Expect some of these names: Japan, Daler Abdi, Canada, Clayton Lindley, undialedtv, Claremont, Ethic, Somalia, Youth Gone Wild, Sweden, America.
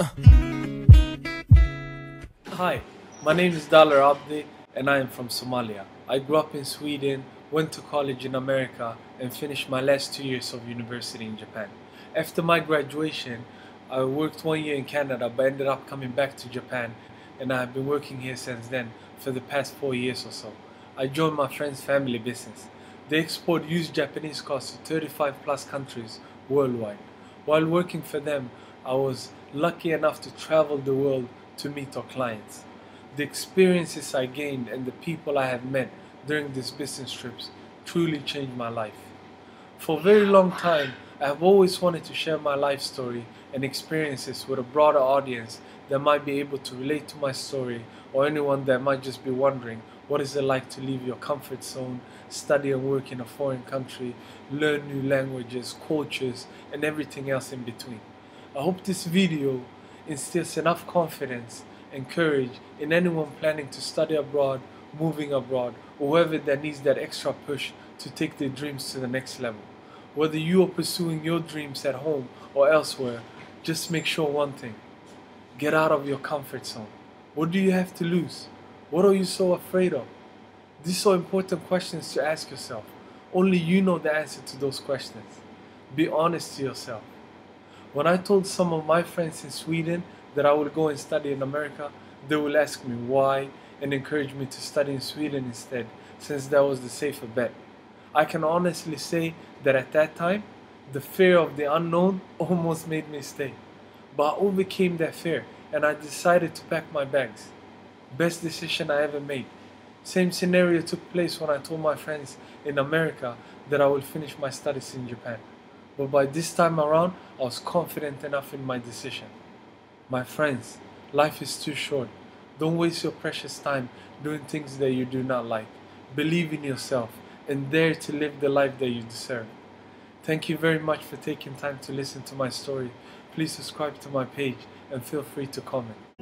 Hi, my name is Daler Abdi and I am from Somalia. I grew up in Sweden, went to college in America and finished my last 2 years of university in Japan. After my graduation, I worked 1 year in Canada but ended up coming back to Japan, and I have been working here since then for the past 4 years or so. I joined my friend's family business. They export used Japanese cars to 35 plus countries worldwide. While working for them, I was lucky enough to travel the world to meet our clients. The experiences I gained and the people I have met during these business trips truly changed my life. For a very long time, I have always wanted to share my life story and experiences with a broader audience that might be able to relate to my story, or anyone that might just be wondering what is it like to leave your comfort zone, study and work in a foreign country, learn new languages, cultures and everything else in between. I hope this video instills enough confidence and courage in anyone planning to study abroad, moving abroad, or whoever that needs that extra push to take their dreams to the next level. Whether you are pursuing your dreams at home or elsewhere, just make sure one thing: get out of your comfort zone. What do you have to lose? What are you so afraid of? These are important questions to ask yourself. Only you know the answer to those questions. Be honest to yourself. When I told some of my friends in Sweden that I would go and study in America, they will ask me why and encourage me to study in Sweden instead, since that was the safer bet. I can honestly say that at that time, the fear of the unknown almost made me stay. But I overcame that fear and I decided to pack my bags. Best decision I ever made. Same scenario took place when I told my friends in America that I will finish my studies in Japan. But by this time around, I was confident enough in my decision. My friends, life is too short. Don't waste your precious time doing things that you do not like. Believe in yourself and dare to live the life that you deserve. Thank you very much for taking time to listen to my story. Please subscribe to my page and feel free to comment.